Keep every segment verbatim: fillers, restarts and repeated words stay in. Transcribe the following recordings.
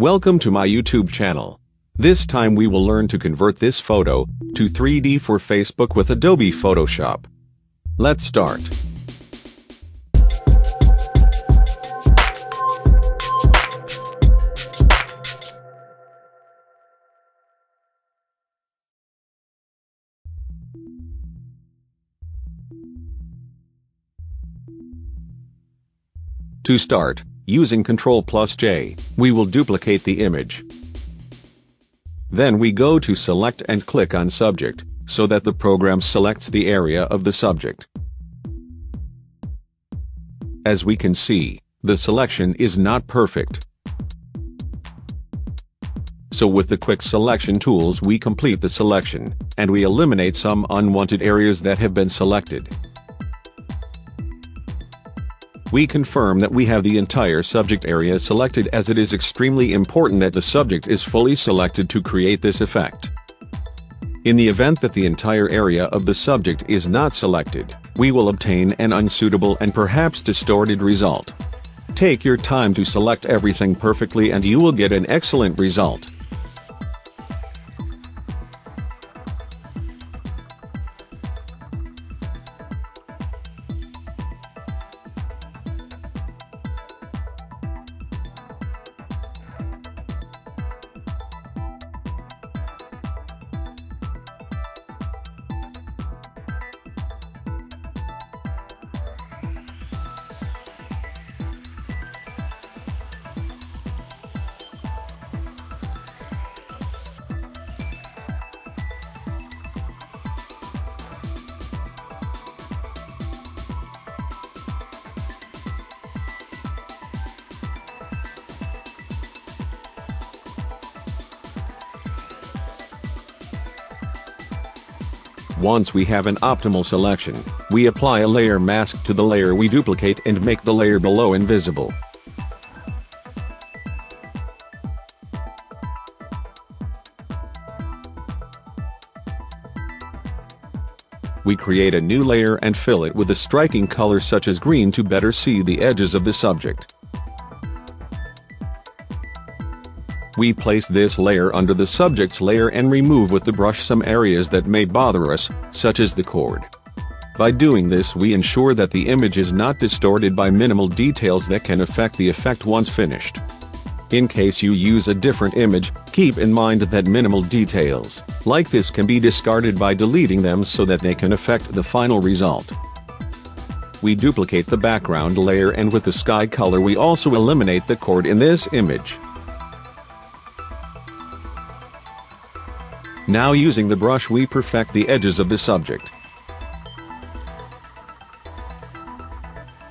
Welcome to my YouTube channel. This time we will learn to convert this photo to three D for Facebook with Adobe Photoshop. Let's start. To start, using control plus J, we will duplicate the image. Then we go to Select and click on Subject, so that the program selects the area of the subject. As we can see, the selection is not perfect. So with the quick selection tools we complete the selection, and we eliminate some unwanted areas that have been selected. We confirm that we have the entire subject area selected, as it is extremely important that the subject is fully selected to create this effect. In the event that the entire area of the subject is not selected, we will obtain an unsuitable and perhaps distorted result. Take your time to select everything perfectly and you will get an excellent result. Once we have an optimal selection, we apply a layer mask to the layer we duplicate and make the layer below invisible. We create a new layer and fill it with a striking color such as green to better see the edges of the subject. We place this layer under the subject's layer and remove with the brush some areas that may bother us, such as the cord. By doing this we ensure that the image is not distorted by minimal details that can affect the effect once finished. In case you use a different image, keep in mind that minimal details like this can be discarded by deleting them so that they can affect the final result. We duplicate the background layer, and with the sky color we also eliminate the cord in this image. Now using the brush we perfect the edges of the subject.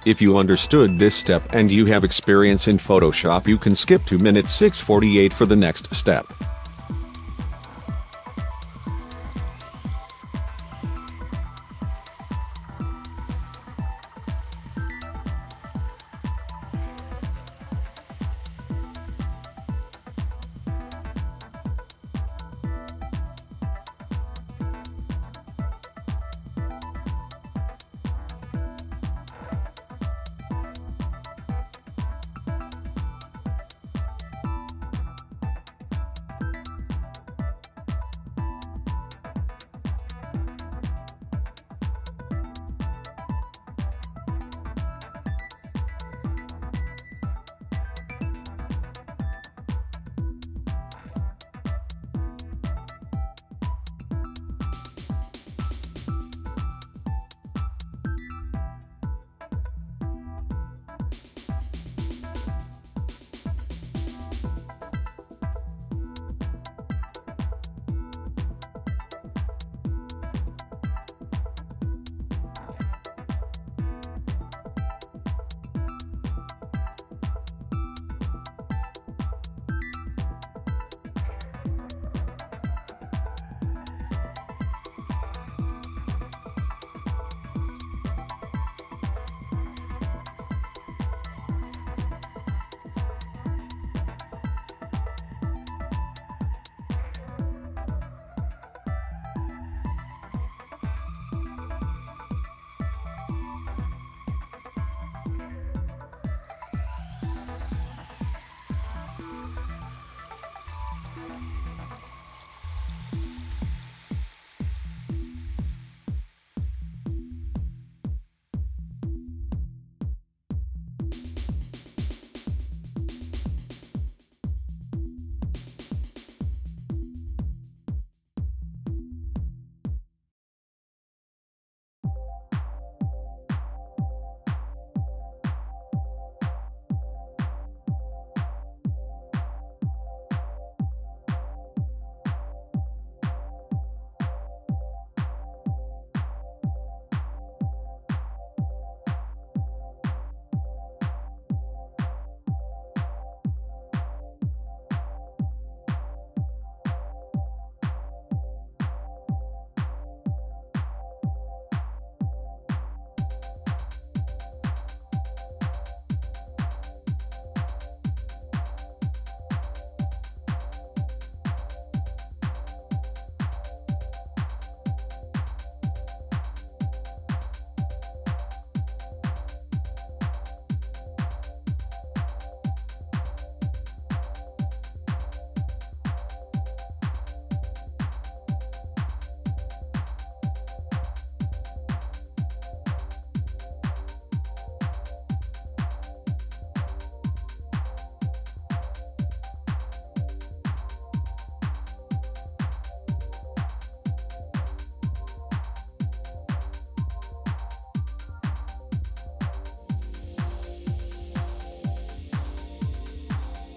If you understood this step and you have experience in Photoshop, you can skip to minute six forty-eight for the next step.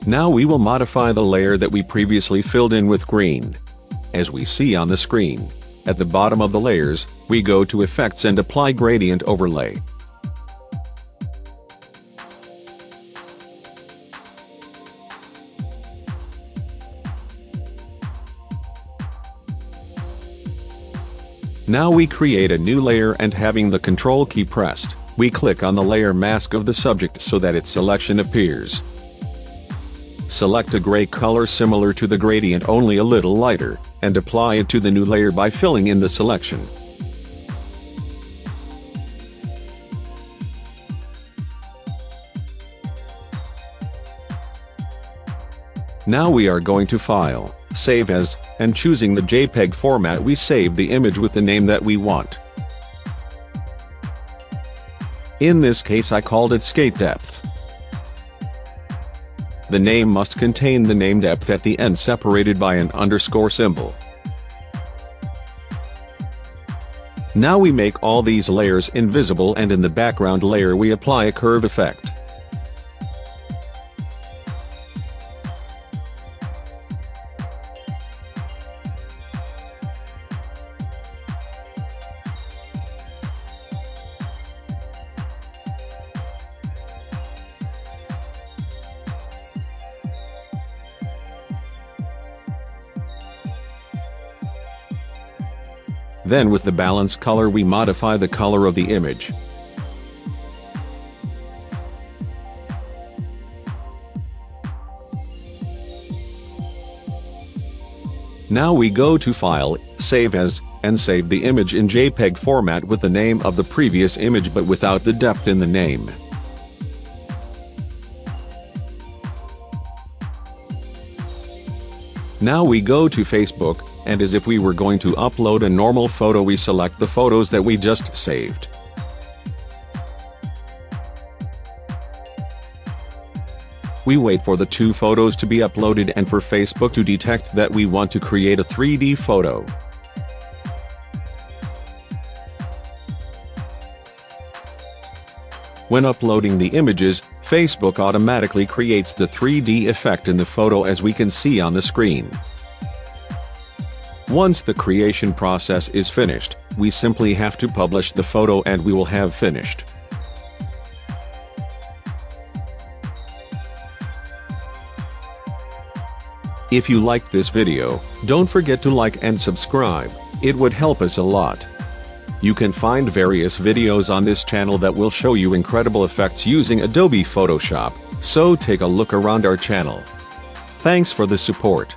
Now we will modify the layer that we previously filled in with green. As we see on the screen, at the bottom of the layers, we go to Effects and Apply Gradient Overlay. Now we create a new layer, and having the Control key pressed, we click on the layer mask of the subject so that its selection appears. Select a gray color similar to the gradient, only a little lighter, and apply it to the new layer by filling in the selection. Now we are going to File, Save As, and choosing the JPEG format we save the image with the name that we want. In this case I called it Skate Depth. The name must contain the name depth at the end separated by an underscore symbol. Now we make all these layers invisible, and in the background layer we apply a curve effect. Then with the balance color we modify the color of the image. Now we go to File, Save As, and save the image in JPEG format with the name of the previous image but without the depth in the name. Now we go to Facebook, and as if we were going to upload a normal photo we select the photos that we just saved. We wait for the two photos to be uploaded and for Facebook to detect that we want to create a three D photo. When uploading the images, Facebook automatically creates the three D effect in the photo as we can see on the screen. Once the creation process is finished, we simply have to publish the photo and we will have finished. If you liked this video, don't forget to like and subscribe, it would help us a lot. You can find various videos on this channel that will show you incredible effects using Adobe Photoshop, so take a look around our channel. Thanks for the support.